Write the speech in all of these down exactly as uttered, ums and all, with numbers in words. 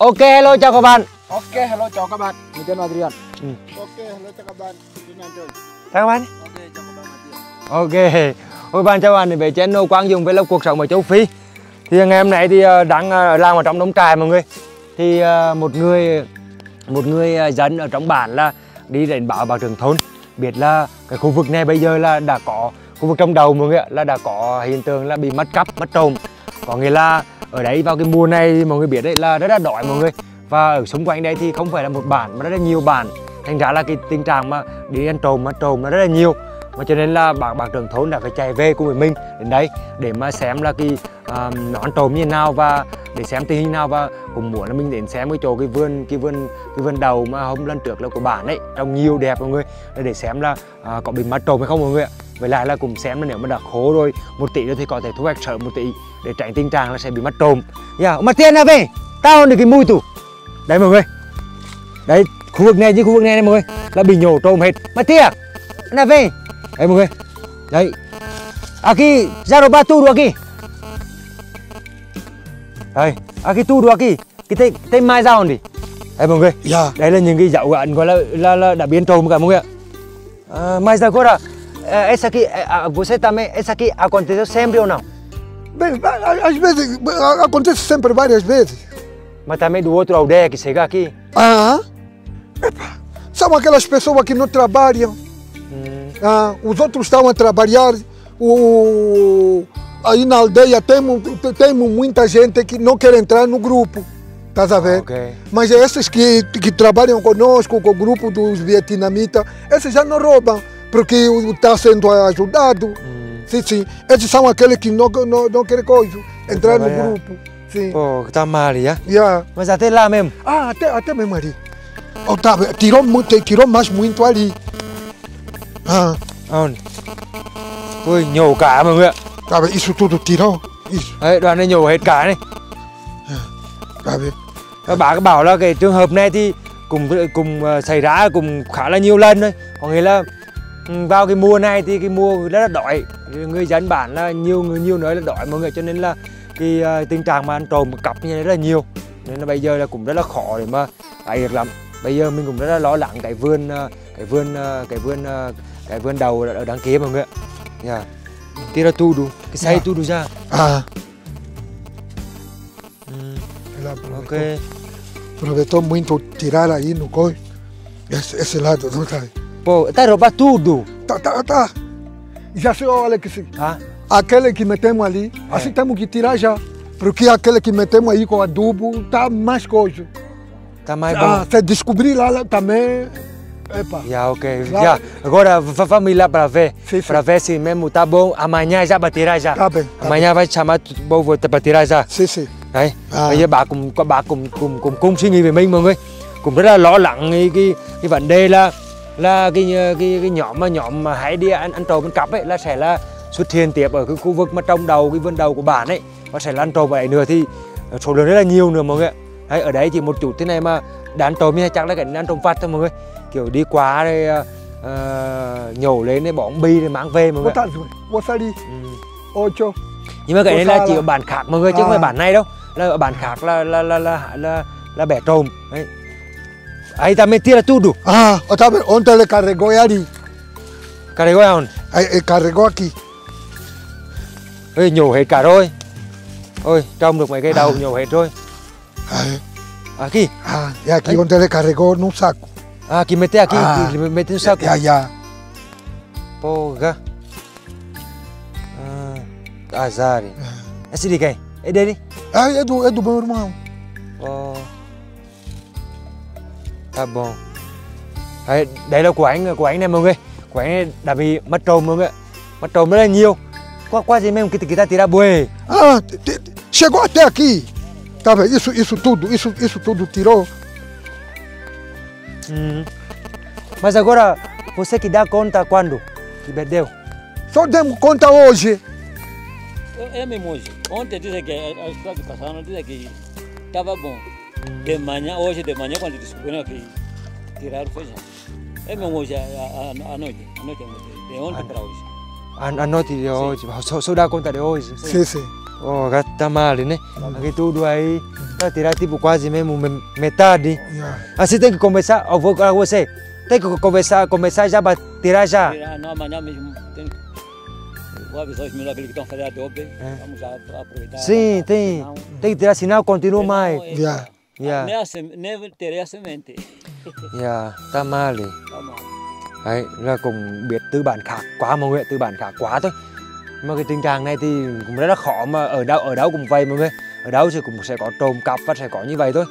Ok, hello chào các bạn. Ok, hello chào các bạn. Mình tên là Adrian. Ừ. Ok, hello chào các bạn. Chào các bạn. Ok, chào các bạn. Ok. Ôi bạn chào bạn về channel Quang Dũng với vlog cuộc sống ở Châu Phi. Thì ngày hôm nay thì đang làm ở trong đống cài mọi người. Thì một người một người dân ở trong bản là đi đến báo bà trưởng thôn, biết là cái khu vực này bây giờ là đã có khu vực trong đầu mọi người là đã có hiện tượng là bị mất cắp, mất trộm. Có nghĩa là ở đấy vào cái mùa này mọi người biết đấy là rất là đói mọi người. Và ở xung quanh đây thì không phải là một bản mà rất là nhiều bản. Thành ra là cái tình trạng mà đi ăn trộm, ăn trộm nó rất là nhiều. Mà cho nên là bác, bác trưởng thôn đã phải chạy về cùng với mình đến đây để mà xem là cái uh, nó ăn trộm như thế nào và để xem tình hình nào, và cũng muốn là mình đến xem cái chỗ cái vườn cái vườn cái vườn đầu mà hôm lần trước là của bản ấy, trông nhiều đẹp mọi người, để xem là uh, có bị mất trộm hay không mọi người ạ. Với lại là cùng xem là nếu mà đã khô rồi một tỷ rồi thì có thể thu hoạch sớm một tỷ để tránh tình trạng là sẽ bị mất trộm. Dạ, yeah, mặt tiền ra về, tao được cái mùi tủ. Đấy mọi người. Đấy, khu vực này chứ khu vực này, này mọi người là bị nhổ trộm hết. Mặt tiền ra về. Đấy mọi người. Đấy. Aki, zaro batu được aki. Đây, aki tu được aki. Cái tên tên mai dao đi. Đấy mọi người. Yeah. Đấy là những cái dạo gần gọi là, là là đã biến trộm cả mọi người ạ. À, mai dao có là essa aqui, você também, essa aqui aconteceu sempre ou não? Bem, às vezes acontece sempre várias vezes. Mas também do outro aldeia que chega aqui? Ah, são aquelas pessoas que não trabalham. Hum. Ah, os outros estão a trabalhar. O, aí na aldeia temos tem muita gente que não quer entrar no grupo. Estás a ver? Okay. Mas esses que, que trabalham conosco, com o grupo dos vietnamitas, esses já não roubam. Porque está sendo ajudado. Hum. Sim, sim. Esses são aqueles que não, não, não querem coisa, entrar no grupo. Sim. Pô, está mal, já? Já. Mas até lá mesmo? Ah, até, até mesmo ali. Otávio, tirou, tirou mais muito ali. Ah. Onde? Ui, nhổ cá, mọi người ạ. Tá bem, isso tudo tirou. Isso. Đấy, đoàn này nhổ hết cá này. Tá bem. Các bạn bảo là cái trường hợp này thì cùng, cùng xảy ra cùng khá là nhiều lần thôi. Có nghĩa là vào cái mùa này thì cái mùa rất là đói, người dân bản là nhiều người nhiều nơi là đói mọi người, cho nên là cái uh, tình trạng mà ăn trộm cặp như thế rất là nhiều, nên là bây giờ là cũng rất là khó để mà ấy được lắm. Bây giờ mình cũng rất là lo lắng cái vườn cái vườn cái vườn cái vườn đầu ở đằng kia mọi người. Dạ. Tí là tu đủ cái say tu đủ ra. À. Ok. Aproveitou muito tirar aí no coi. Esse esse lado não sai. Pô, tá roubando tudo. Tá, tá, tá. Já sei, olha que sim. Ah. Aquele que metemos ali, é. Assim temos que tirar já. Porque aquele que metemos aí com adubo, tá mais coisa. Tá mais ah, bom. Se descobrir lá, lá também, epa. Já, ok. Lá. Já. Agora vamos lá para ver. Sim, sim. Para ver se mesmo tá bom. Amanhã já vai tirar já. Tá bem. Tá Amanhã bem. Vai chamar o povo para tirar já. Sim, sim. Đấy. À. Bây giờ bà cũng, bà cũng, cũng, cũng, cũng suy nghĩ về mình mọi người. Cũng rất là lo lắng cái, cái, cái vấn đề là là cái, cái, cái nhóm mà nhóm mà hãy đi ăn, ăn trộm ăn cắp ấy là sẽ là xuất hiện tiếp ở cái khu vực mà trong đầu cái vườn đầu của bản ấy, và sẽ là ăn trộm vậy nữa thì số lượng rất là nhiều nữa mọi người. Đấy, ở đấy chỉ một chút thế này mà đã ăn trộm như chắc là cái ăn trộm vặt thôi mọi người, kiểu đi quá rồi uh, nhổ lên để bóng bi để mang về mọi người. Ừ. Nhưng mà cái này là chỉ ở bản khác mọi người, chứ không phải bản này đâu, là ở bản khác là là là là là, là bẻ trộm đấy. Ahí también tira tudo. Ah, Otávio, ontem ele carregou ali. Carregou aonde? Ele carregou aqui. Ê, nhổ hết cả rồi. Ôi, trông được mấy cây đầu nhổ hết rồi. Aquí. Ah, y aquí ontem ele carregou num saco. Ah, que mete aqui, que mete no saco. Ya, ya. Porra. Ah, azar. Esse de quem? É dele? Ah, é do, é do meu irmão. Oh. Tá bom. Đấy, đấy là của anh, của anh này mọi người. Của anh này đã bị mất trộm mọi người. Mất trộm rất là nhiều. Qua qua gì mesmo que que tá tirar boi. Ah, chegou até aqui. Tá vendo? Isso isso tudo, isso isso tudo tirou. Hum. Mas agora você que dá conta quando que perdeu? Só demos conta hoje. É mesmo hoje. Ontem dizem que a história que passaram dizem que tava bom. De manhã, hoje de manhã, quando descobriram que tiraram, foi já. É mesmo hoje, à noite. À noite, de ontem para hoje. À noite de hoje, só dá conta de hoje? Sim, sim. Oh, gata mal, né? Aqui tudo aí. Ela terá tipo quase mesmo metade. Assim tem que começar, eu vou com você. Tem que começar, começar já a tirar já. Não, amanhã mesmo tem que... Vou avisar os meninos que estão fazendo a dobre. Vamos aproveitar. Sim, tem. Tem que tirar sinal, continua mais. Nem terei a semente. Tá mal. Đấy, là cũng biết tư bản khác quá, mọi người, tư bản khác quá thôi. Mà cái tình trạng này thì cũng rất là khó, mà ở đâu ở đâu cũng vậy mọi người. Ở đâu thì cũng sẽ có trộm cắp và sẽ có như vậy thôi.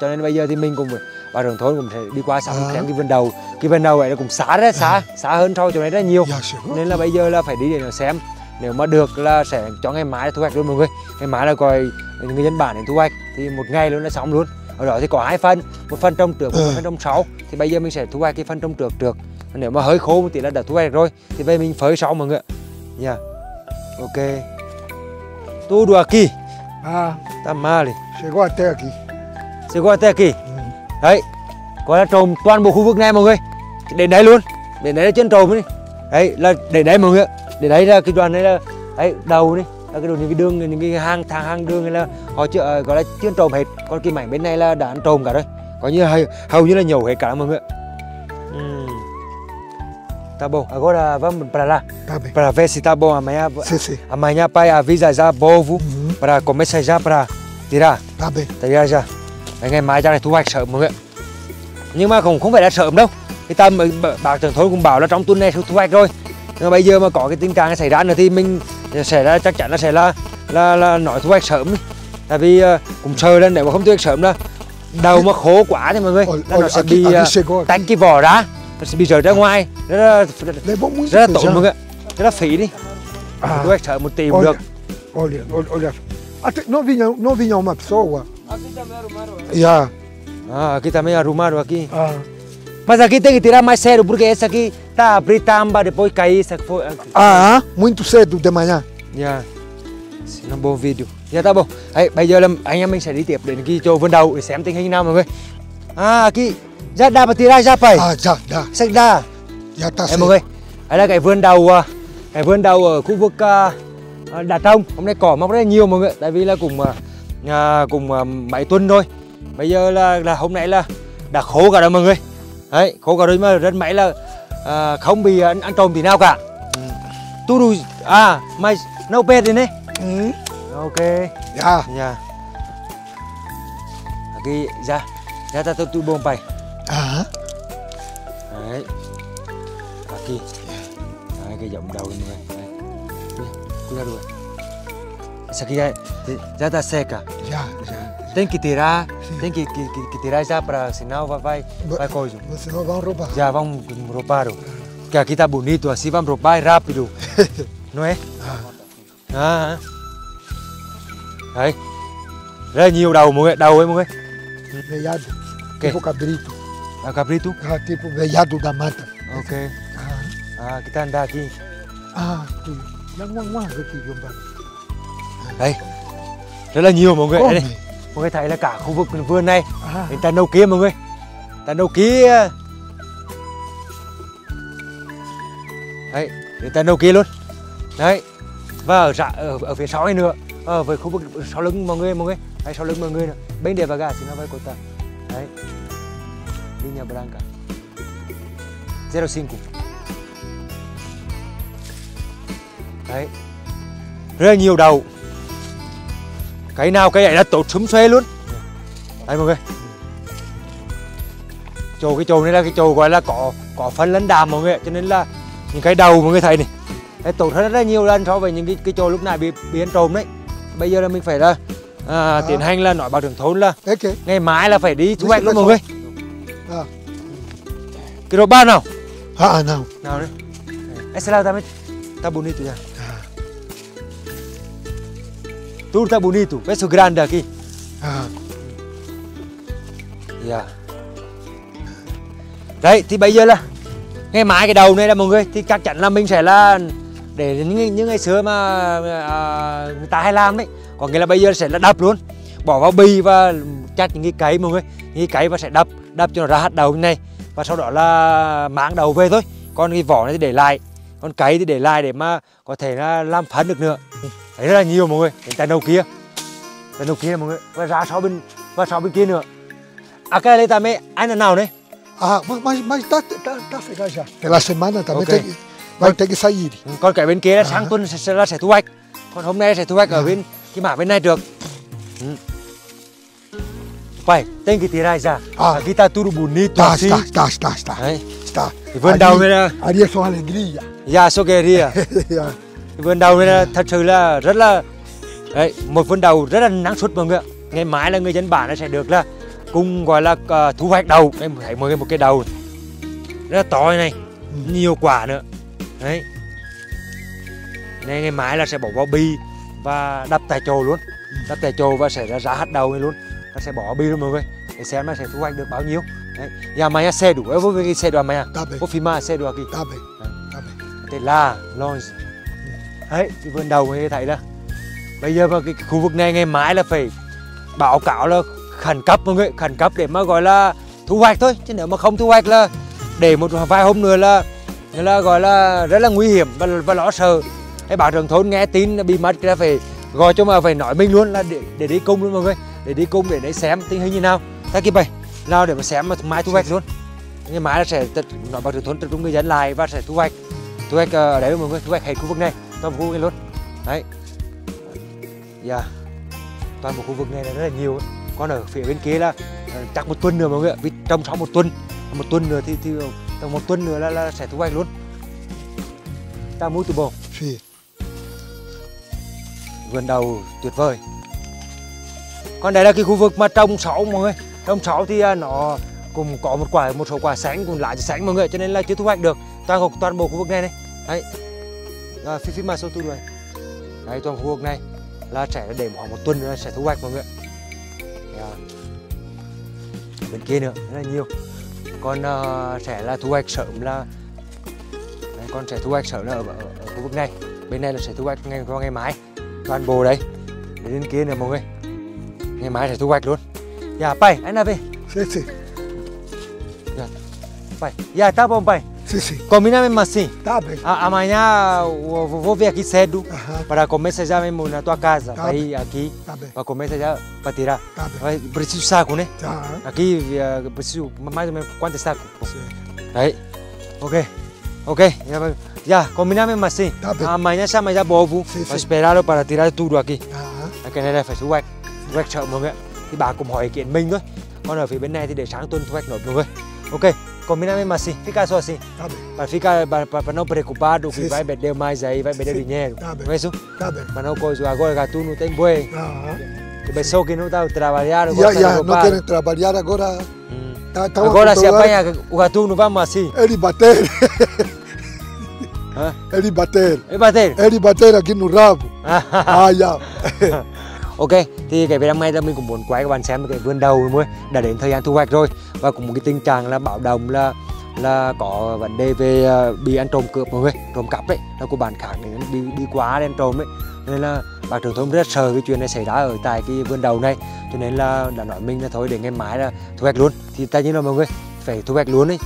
Cho nên bây giờ thì mình cũng bà trưởng thôn cũng sẽ đi qua sẵn xem cái vườn đầu. Cái vườn đầu này nó cũng xá rất xá, xá hơn sau chỗ này rất nhiều. Nên là bây giờ là phải đi để xem. Nếu mà được là sẽ cho ngày mai thu hoạch luôn mọi người. Ngày mai là coi người dân bản đến thu hoạch thì một ngày luôn là xong luôn. Ở đó thì có hai phần, một phần trong trước, một phần trong sau. Thì bây giờ mình sẽ thu hoạch cái phần trong trước trước. Nếu mà hơi khô một tí là đã thu hoạch rồi thì bây mình phơi sau mọi người. Nha. Ok. Tudo aqui. Ah, tá mal. Chegou até aqui. Chegou até aqui. Đấy. Có là trồng toàn bộ khu vực này mọi người. Đến đấy luôn. Đến đấy là chân trồng đi. Đấy là để đấy mọi người. Để đấy là cái đoạn đấy là đấy đầu đi. Là cái đồ những cái đường những cái hang thang hang đường hay là họ chợ gọi là chân trồng hết. Còn cái mảnh bên này là đã ăn trồng cả rồi. Có như hầu, hầu như là nhổ hết cả mọi người. Tá bom, agora vamos para lá, tá para ver se tá bom amanhã. Sim, sim. Amanhã pai avisa já o povo, uhum, para começar já para tirar. Tá bem. Tirar já. Ngày mai ra này thu hoạch sớm mọi người. Nhưng mà cũng không phải là sớm đâu. Thì ta bà trưởng thôn cũng bảo là trong tuần này thu hoạch rồi. Nhưng mà bây giờ mà có cái tình trạng xảy ra nữa thì mình sẽ là chắc chắn là sẽ là là, là nói thu hoạch sớm. Tại vì cũng sợ lên để mà không thu hoạch sớm đâu. Đầu mà khô quá thì mọi người, là nó sẽ bị tách cái vỏ ra. Bị rời ra ngoài, rất là, rất là tổn mọi người, rất là phí đi. Thu hoạch sớm một tí cũng được. Olha, olha. Não vinha, não vinha uma pessoa. Aqui também arrumaram. Yeah. Ah, aqui também arrumaram aqui. Ah. Mas aqui tem que tirar mais cedo porque essa aqui tá abrir tamba depois cair, essa foi. Ah, muito cedo de manhã. Yeah. Nó bom video. Yeah, tá bom. Hey, bây giờ là anh em mình sẽ đi tiếp đến cái chỗ vườn đầu để xem tình hình nào mọi người. Ah, aqui. Dạ đã mà tira ra phải. À dạ đã. Sạch đã. Dạ ta sẽ. Mọi người, đây là cái vườn đầu, cái vườn đầu ở khu vực uh, Đà Tông. Hôm nay cỏ mọc rất là nhiều mọi người. Tại vì là cùng uh, cùng uh, mấy tuần rồi. Bây giờ là là hôm nay là đã khô cả rồi mọi người. Đấy, khô cả rồi mà rất mấy là uh, không bị ăn, ăn trộm thì nào cả. Tu du à, mày nấu bê đi nè. Ok. Dạ. Dạ. Cái dạ. Dạ ta tu bông phải. À. Đấy. À kia. Đấy, cái giọng đầu này. Đấy. Cứ ra đuổi. Sao kia đây? Ra ta seca. Dạ, dạ. Tem que tirar, tem que que que tirar já para senão vai vai vai coisa. Senão vão roubar. Já vão roubar. Que aqui tá bonito, assim vão roubar rápido. Não é? À. Đấy. Rất nhiều đầu mọi người, đầu ấy mọi người. Velhado. Tipo cabrito. A cabrito? Ah, tipo velhado da mata. Ok. Ah, que tá andando aqui. Ah, tu. Đây, rất là nhiều mọi người. Đây, đây. Mọi người thấy là cả khu vực vườn này. Người ta nấu kia mọi người. Ta nấu kia. Đấy, người ta nấu kia luôn. Đấy. Và ở, ở, ở phía sau này nữa. Ở với khu vực sau lưng mọi người, mọi người. Đấy, sau lưng mọi người nữa. Bên đề và gà thì nó vai của ta. Đấy. Linha branca không phẩy năm. Đấy. Rất là nhiều đầu. Cái nào cái này đã tốt súng xoe luôn. Đấy mọi người. Chầu cái chầu này là cái chầu gọi là có có phân lấn đàm mọi người, cho nên là những cái đầu mọi người thấy này. Đấy, tốt hơn rất là nhiều lần so với những cái cái chầu lúc nãy bị bị ăn trộm đấy. Bây giờ là mình phải là à, à. tiến hành là nói bảo trưởng thôn là okay. Ngày mai là phải đi thu hoạch luôn mọi người. Ah. Que robar não? Ah não. Não, né? Essa lá também tá bonito já. Ah. Tudo tá bonito. Veja o grande aqui. Ah. Yeah. Đấy thì bây giờ là ngày mai cái đầu này là mọi người thì chắc chắn là mình sẽ là để những những ngày xưa mà à, người ta hay làm đấy. Còn nghĩa là bây giờ sẽ là đập luôn, bỏ vào bi và chặt những cái cấy mọi người, những cái cấy và sẽ đập. Đập cho nó ra hạt đầu như này và sau đó là mang đầu về thôi. Còn cái vỏ này thì để lại, còn cái thì để lại để mà có thể là làm phấn được nữa. Đấy rất là nhiều mọi người, đến tay đầu kia. Cái đầu kia mọi người, và ra sau bên, và sau bên kia nữa. À cái này ta mẹ, ai là nào đấy? Ah, mas, mas tá, tá, tá fechado. Pela semana também okay. tem, vai con, ter que sair. Còn cái bên kia là sáng tuần sẽ là sẽ thu hoạch. Còn hôm nay sẽ thu hoạch ở bên cái mã bên này được. Phải, tên cái tirai ra. Ah, kita tudo bonito. Tá, tá, tá, tá, tá. Tá. Vườn đào này là. Ali é só alegria. Ya, só alegria. Vườn đào này là thật sự là rất là, đấy, một vườn đào rất là năng suất mọi người. Ngày mai là người dân bản nó sẽ được là cùng gọi là uh, thu hoạch đầu. Em thấy mới một cái đầu rất là to này, ừ. nhiều quả nữa đấy, nên ngày mai là sẽ bỏ vào bi và đập tại chỗ luôn, ừ. đập tại chỗ và sẽ ra giá hạt đầu này luôn, nó sẽ bỏ bi luôn mọi người để xem nó sẽ thu hoạch được bao nhiêu đấy. Nhà máy xe đủ với cái xe đoàn mày à, có phim mà xe đoàn kì tên là Lounge đấy, cái vườn đầu này thấy là bây giờ vào cái khu vực này ngày mai là phải báo cáo là khẩn cấp mọi người, khẩn cấp để mà gọi là thu hoạch thôi, chứ nếu mà không thu hoạch là để một vài hôm nữa là là gọi là rất là nguy hiểm và và lo sợ. Cái bà trưởng thôn nghe tin bị mất ra phải gọi cho mà phải nói mình luôn là để để đi cùng luôn mọi người, để đi cùng để đấy xem tình hình như nào. Ta kịp vậy, nào để mà xem mà mai thu hoạch luôn. Ngày mai là sẽ nói bà trưởng thôn tập trung người dân lại và sẽ thu hoạch, thu hoạch ở đấy mọi người, thu hoạch hết khu vực này, toàn khu vực này luôn. Đấy, yeah. Toàn bộ khu vực này là rất là nhiều. Còn ở phía bên kia là chắc một tuần nữa mọi người, vì trong sau một tuần, một tuần nữa thì, thì một tuần nữa là, là sẽ thu hoạch luôn. Ta mũi từ bộ sì. Vườn đầu tuyệt vời. Còn đây là cái khu vực mà trồng sáu mọi người. Trồng sáu thì nó cũng có một quả, một số quả sánh, cũng lá sánh mọi người, cho nên là chưa thu hoạch được. Toàn toàn bộ khu vực này này. Đấy. À, phí phí mà số tu rồi. Đấy, toàn khu vực này là sẽ để khoảng một tuần nữa sẽ thu hoạch mọi người. Yeah. Bên kia nữa rất là nhiều. Con uh, sẽ là thu hoạch sớm là đấy, con sẽ thu hoạch sớm là ở, ở, ở khu vực này. Bên này là sẽ thu hoạch ngày qua ngày mai. Toàn bộ đấy. Đến bên kia nữa mọi người. Ngày mai sẽ thu hoạch luôn. Dạ pai, anh nào về? Sì sì. Dạ. Pai, dạ tá bom pai. Sì sì. Combinamos assim. Tá bem. Amanhã vou vir aqui cedo para começar já mesmo na tua casa. Vai aqui para começar já para tirar. Vai preciso saco, né? Aqui preciso mais ou menos quantos sacos? Aí. Ok. Ok. Já combinamos assim. Amanhã chama já bobo. Vou esperá-lo para tirar tudo aqui. Cái này là phải thu hoạch. Thu hoạch sợ mọi người. Thì bà cũng hỏi ý kiến mình thôi. Còn ở phía bên này thì để sáng tuần thu hoạch nổi mọi người. Ok. Combinamos assim, fica só assim, tá bem. Para ficar, para, para não preocupado que vai perder mais aí, vai perder dinheiro, tá bem. Não é isso? Tá bem. Mas não coisa agora que tu não tem boi, uh -huh. pessoal que não está trabalhando, yeah, yeah, não querem trabalhar agora. Hum. Tá, tá agora se apanha o gatuno, vamos assim. Ele bater, ele bater, ele bater, ele bater aqui no rabo. Ah, yeah. Ok, thì cái về năm nay là mình cũng muốn quay các bạn xem cái vườn đầu mọi người. Đã đến thời gian thu hoạch rồi và cũng một cái tình trạng là báo động là là có vấn đề về bị ăn trộm cướp mọi người, trộm cắp đấy, là của bạn khác đến đi đi quá đen trộm ấy, nên là bà trưởng thôn rất sợ cái chuyện này xảy ra ở tại cái vườn đầu này, cho nên là đã nói mình là thôi để ngày mai là thu hoạch luôn. Thì tất nhiên là mọi người phải thu hoạch luôn ấy,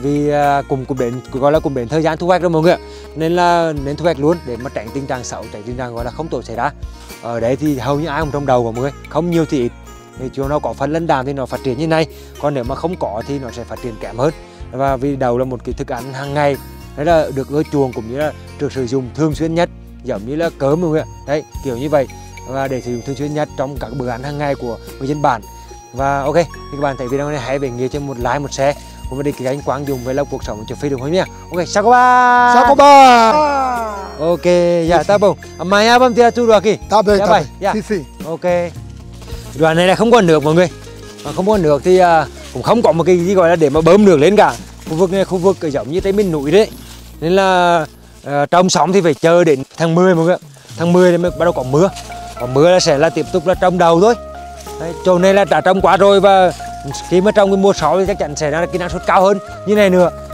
vì cùng cùng đến gọi là cùng đến thời gian thu hoạch rồi mọi người, nên là nên thu hoạch luôn để mà tránh tình trạng xấu, tránh tình trạng gọi là không tốt xảy ra. Ở đấy thì hầu như ai cũng trong đầu của mọi người, không nhiều thì ít. Thì chỗ nó có phân lân đàm thì nó phát triển như này, còn nếu mà không có thì nó sẽ phát triển kém hơn. Và vì đầu là một cái thức ăn hàng ngày, đấy là được ưa chuộng cũng như là được sử dụng thường xuyên nhất, giống như là cơm mọi người đấy, kiểu như vậy. Và để sử dụng thường xuyên nhất trong các bữa ăn hàng ngày của người dân bản. Và ok, thì các bạn thấy video này hãy về nghĩa cho một like, một share cùng với kênh Quang Dũng với Lộc cuộc sống Châu Phi được không nhé. Ok, chào các bạn. Chào các bạn. Ok, dạ ta bông. Mày bấm tia tu được kì. Ta bê, ta bê. Ok. Đoạn này là không có nước mọi người. Mà không có nước thì cũng không có một cái gì gọi là để mà bơm nước lên cả. Khu vực này khu vực giống như tới bên núi đấy. Nên là trong sóng thì phải chờ đến tháng mười mọi người. Tháng mười thì mới bắt đầu có mưa. Có mưa là sẽ là tiếp tục là trong đầu thôi. Đấy, chỗ này là đã trong quá rồi và khi mà trong cái mùa sáu thì chắc chắn sẽ là cái năng suất cao hơn như này nữa.